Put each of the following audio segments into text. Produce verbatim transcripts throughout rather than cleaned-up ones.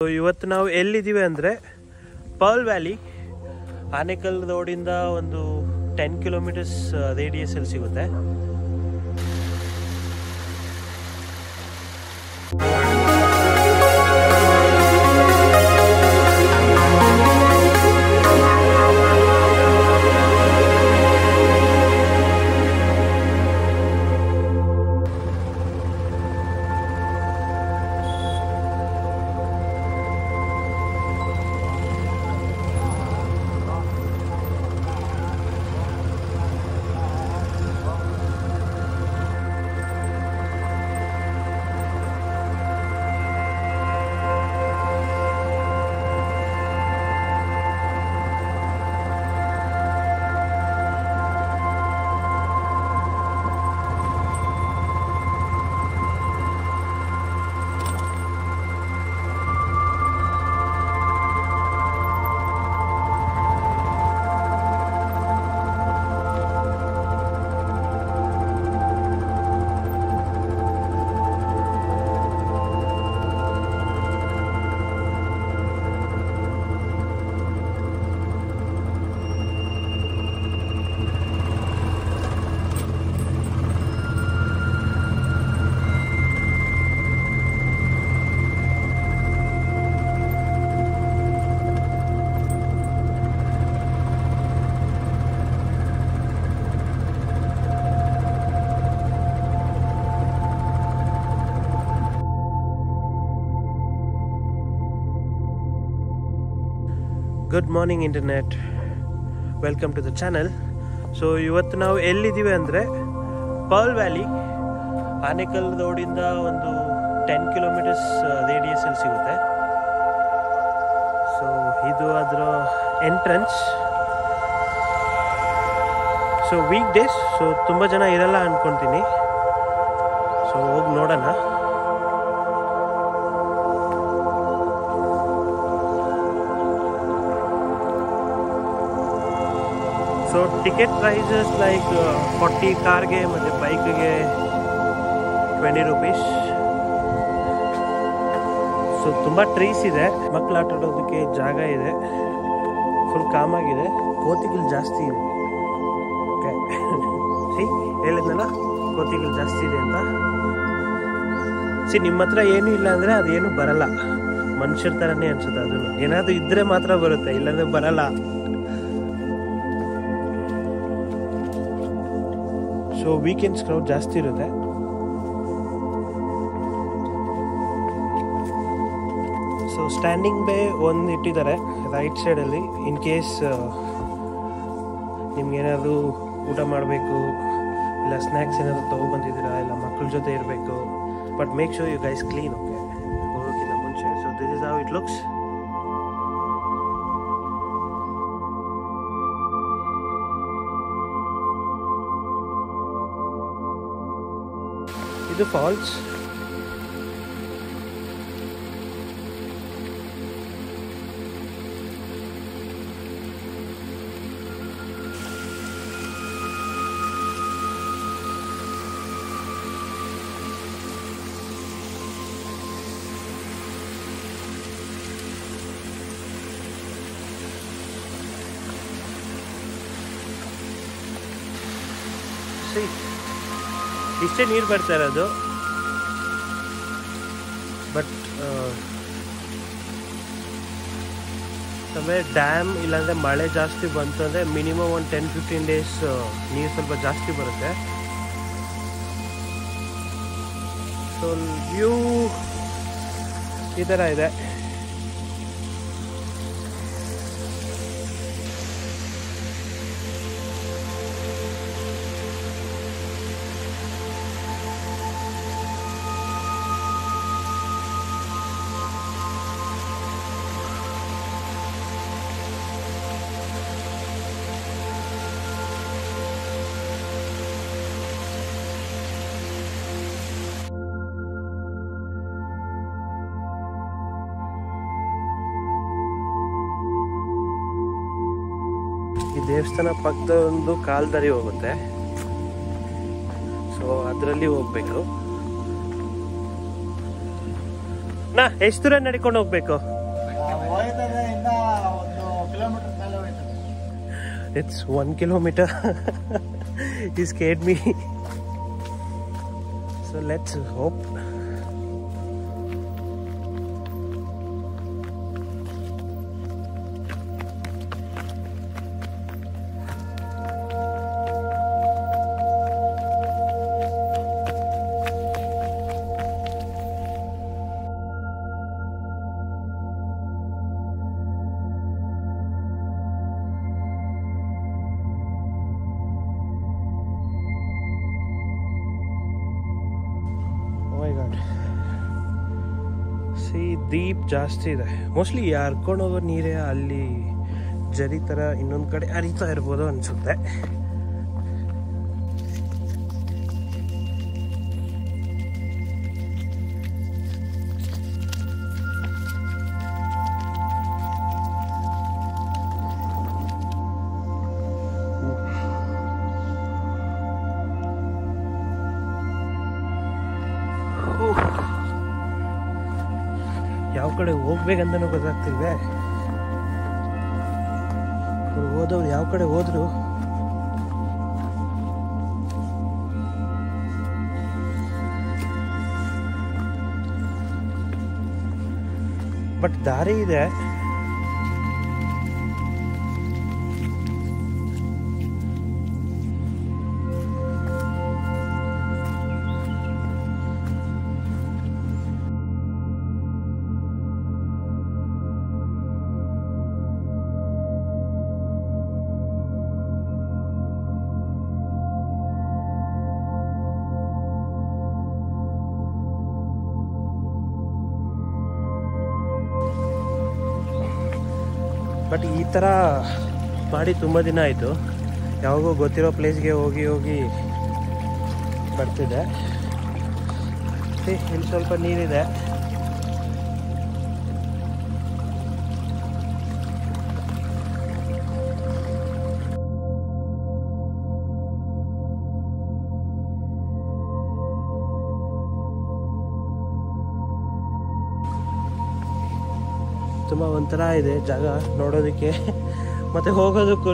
So, ಇವತ್ತು ನಾವು ಎಲ್ಲಿದ್ದೀವಿ ಅಂದ್ರೆ ಪರ್ಲ್ ವ್ಯಾಲಿ ಆನೆಕಲ್ ರೋಡಿಂದ ಒಂದು ten ಕಿಲೋಮೀಟರ್ಸ್ ರೇಡಿಯಸ್ ಅಲ್ಲಿ ಸಿಗುತ್ತೆ. Good morning internet, welcome to the channel. So ಇವತ್ತು ನಾವು ಎಲ್ಲಿದ್ದೀವಿ ಅಂದ್ರೆ ಪರ್ಲ್ ವ್ಯಾಲಿ ಆನೆಕಲ್ ರೋಡಿಂದ ಒಂದು ten ಕಿಲೋಮೀಟರ್ಸ್ ರೇಡಿಯಸ್ ಅಲ್ಲಿ ಸಿಗುತ್ತೆ. ಸೊ ಇದು ಅದರ entrance. So weekdays, so ತುಂಬ ಜನ ಇರಲ್ಲ ಅನ್ಕೊಂತೀನಿ. ಸೊ ಹೋಗಿ ನೋಡೋಣ. So ticket prices like uh, forty car ge matte bike ge twenty rupees. So tumba trees ide, makla aatadodakke jaga ide, full calm agide, kotigalu jaasti ide. Okay, see helidnalla kotigalu jaasti ide anta. See nimmathra yenu illa andre adu yenu baralla, manushar tarane ansutte, adu enadu idre maatra barutte, illa andre baralla. So weekends crowd ಜಾಸ್ತಿ ಇರುತ್ತೆ. So standing ಬೇ ಒಂದು ಇಟ್ಟಿದ್ದಾರೆ right ಸೈಡಲ್ಲಿ, in case ನಿಮ್ಗೇನಾದರೂ ಊಟ ಮಾಡಬೇಕು ಇಲ್ಲ ಸ್ನ್ಯಾಕ್ಸ್ ಏನಾದರೂ ತೊಗೊಬಂದಿದ್ದೀರಾ ಇಲ್ಲ ಮಕ್ಕಳ ಜೊತೆ ಇರಬೇಕು, but make sure you guys clean okay ಹೋಗೋಕ್ಕಿಂತ ಮುಂಚೆ. So this is how it looks. The falls. See, ಇಷ್ಟೇ ನೀರು ಬರ್ತಾ ಇರೋದು, ಬಟ್ ಆಮೇಲೆ ಡ್ಯಾಮ್ ಇಲ್ಲಾಂದರೆ ಮಳೆ ಜಾಸ್ತಿ ಬಂತು ಅಂದರೆ ಮಿನಿಮಮ್ ಒಂದು ಟೆನ್ ಫಿಫ್ಟೀನ್ ಡೇಸ್ ನೀರು ಸ್ವಲ್ಪ ಜಾಸ್ತಿ ಬರುತ್ತೆ. ಸೊ ವ್ಯೂ ಈ ಥರ ಇದೆ. ಈ ದೇವಸ್ಥಾನ ಪಕ್ಕದ ಒಂದು ಕಾಲ್ದಾರಿ ಹೋಗುತ್ತೆ, ಸೊ ಅದರಲ್ಲಿ ಹೋಗ್ಬೇಕು. ನಾ ಎಷ್ಟು ದೂರ ನಡ್ಕೊಂಡು ಹೋಗ್ಬೇಕು? It's one kilometer. He scared me. So let's hope. Deep ಜಾಸ್ತಿ ಇದೆ. ಮೋಸ್ಟ್ಲಿ ಹರ್ಕೊಂಡು ಹೋಗೋ ನೀರೇ ಅಲ್ಲಿ ಜರಿ ಥರ ಇನ್ನೊಂದು ಕಡೆ ಹರಿತಾ ಇರ್ಬೋದು ಅನಿಸುತ್ತೆ. ಯಾವ ಕಡೆ ಹೋಗ್ಬೇಕಂತನೂ ಗೊತ್ತಾಗ್ತಿಲ್ವೇ. ಅವ್ರು ಹೋದವ್ರು ಯಾವ ಕಡೆ ಹೋದ್ರು ಬಟ್ ದಾರಿ ಇದೆ. ಬಟ್ ಈ ಥರ ಮಾಡಿ ತುಂಬ ದಿನ ಆಯಿತು. ಯಾವಾಗೂ ಗೊತ್ತಿರೋ ಪ್ಲೇಸ್ಗೆ ಹೋಗಿ ಹೋಗಿ ಬರ್ತಿದೆ. ಇಲ್ಲಿ ಸ್ವಲ್ಪ ನೀರಿದೆ. ತುಂಬ ಒಂಥರ ಇದೆ ಜಾಗ ನೋಡೋದಕ್ಕೆ ಮತ್ತು ಹೋಗೋದಕ್ಕೂ.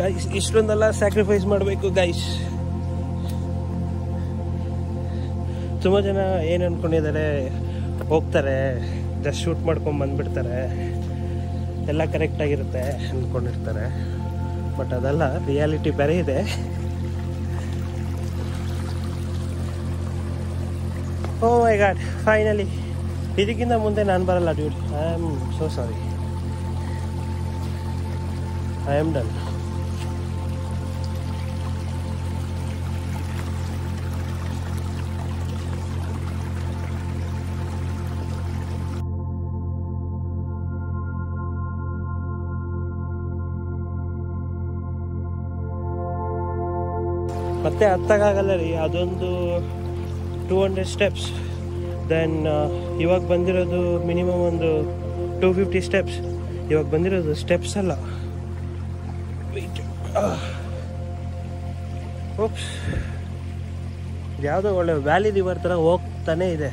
ಗೈಸ್ ಇಷ್ಟೊಂದೆಲ್ಲ ಸ್ಯಾಕ್ರಿಫೈಸ್ ಮಾಡಬೇಕು ಗೈಸ್. ತುಂಬ ಜನ ಏನು ಅಂದ್ಕೊಂಡಿದ್ದಾರೆ, ಹೋಗ್ತಾರೆ ಜಸ್ಟ್ ಶೂಟ್ ಮಾಡ್ಕೊಂಡು ಬಂದುಬಿಡ್ತಾರೆ, ಎಲ್ಲ ಕರೆಕ್ಟಾಗಿರುತ್ತೆ ಅಂದ್ಕೊಂಡಿರ್ತಾರೆ. ಬಟ್ ಅದೆಲ್ಲ ರಿಯಾಲಿಟಿ ಬೇರೆ ಇದೆ. Oh my god, finally. ಇದಕ್ಕಿಂತ ಮುಂದೆ ನಾನು ಬರಲ್ಲ dude. I am so sorry. I am done. ಮತ್ತೆ ಹತ್ತಾಗಲ್ಲ ರೀ, ಅದೊಂದು ಟೂ ಹಂಡ್ರೆಡ್ ಸ್ಟೆಪ್ಸ್. ದೆನ್ ಇವಾಗ ಬಂದಿರೋದು ಮಿನಿಮಮ್ ಒಂದು ಟೂ ಫಿಫ್ಟಿ ಸ್ಟೆಪ್ಸ್. ಇವಾಗ ಬಂದಿರೋದು ಸ್ಟೆಪ್ಸ್ ಅಲ್ಲ. ಓಪ್ಸ್, ಯಾವುದೋ ಒಳ್ಳೆ ವ್ಯಾಲಿ ರಿವರ್ ಥರ ಹೋಗ್ತಾನೆ ಇದೆ.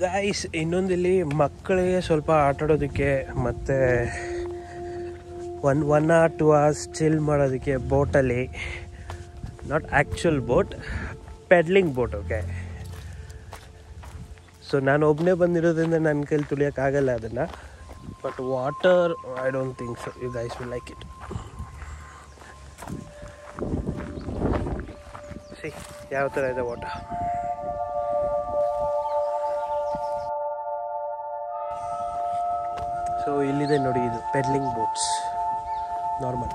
ಗೈಸ್, ಇನ್ನೊಂದಿಲ್ಲಿ ಮಕ್ಕಳಿಗೆ ಸ್ವಲ್ಪ ಆಟಾಡೋದಕ್ಕೆ ಮತ್ತು one one or two hours chill ಮಾಡೋದಕ್ಕೆ ಬೋಟಲ್ಲಿ, not actual boat, pedalling boat. Okay, so ನಾನು ಒಬ್ಬನೇ ಬಂದಿರೋದ್ರಿಂದ ನನ್ನ ಕೈಲಿ ತುಳಿಯೋಕ್ಕಾಗಲ್ಲ ಅದನ್ನು. But water I don't think so you guys will like it. See ಯಾವ ಥರ ಇದೆ ವಾಟರ್. So illiದೆ ನೋಡಿ ಇದು paddling boats normal.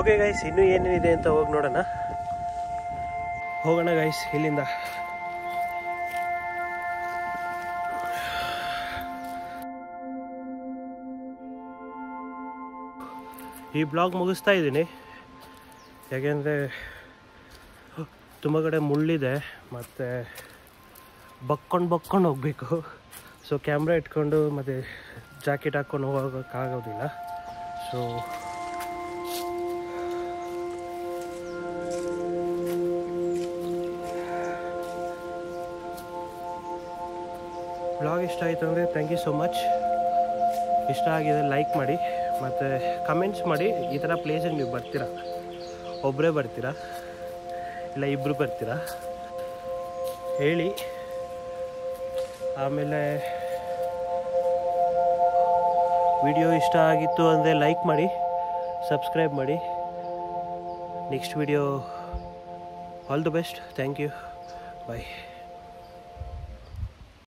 Okay guys, ಇನ್ನು ಏನೇನಿದೆ ಅಂತ ಹೋಗಿ ನೋಡೋಣ. ಹೋಗೋಣ guys ಇಲ್ಲಿಂದ. ಈ ಬ್ಲಾಗ್ ಮುಗಿಸ್ತಾ ಇದೀನಿ ಯಾಕೆಂದ್ರೆ ತುಂಬ ಕಡೆ ಮುಳ್ಳಿದೆ ಮತ್ತೆ ಬಕ್ಕೊಂಡು ಬಕ್ಕೊಂಡು ಹೋಗಬೇಕು. ಸೊ ಕ್ಯಾಮ್ರಾ ಇಟ್ಕೊಂಡು ಮತ್ತೆ ಜಾಕೆಟ್ ಹಾಕೊಂಡು ಹೋಗೋಕ್ಕಾಗೋದಿಲ್ಲ. ಸೊ ಬ್ಲಾಗ್ ಇಷ್ಟ ಆಯಿತು ಅಂದರೆ ಥ್ಯಾಂಕ್ ಯು ಸೋ ಮಚ್. ಇಷ್ಟ ಆಗಿದೆ ಲೈಕ್ ಮಾಡಿ ಮತ್ತು ಕಮೆಂಟ್ಸ್ ಮಾಡಿ. ಈ ಥರ ಪ್ಲೇಸಿಗೆ ನೀವು ಬರ್ತೀರಾ, ಒಬ್ಬರೇ ಬರ್ತೀರಾ ಇಲ್ಲ ಇಬ್ಬರು ಬರ್ತೀರಾ ಹೇಳಿ. ಆಮೇಲೆ ವಿಡಿಯೋ ಇಷ್ಟ ಆಗಿತ್ತು ಅಂದರೆ ಲೈಕ್ ಮಾಡಿ, ಸಬ್ಸ್ಕ್ರೈಬ್ ಮಾಡಿ. Next video. All the best. Thank you. Bye.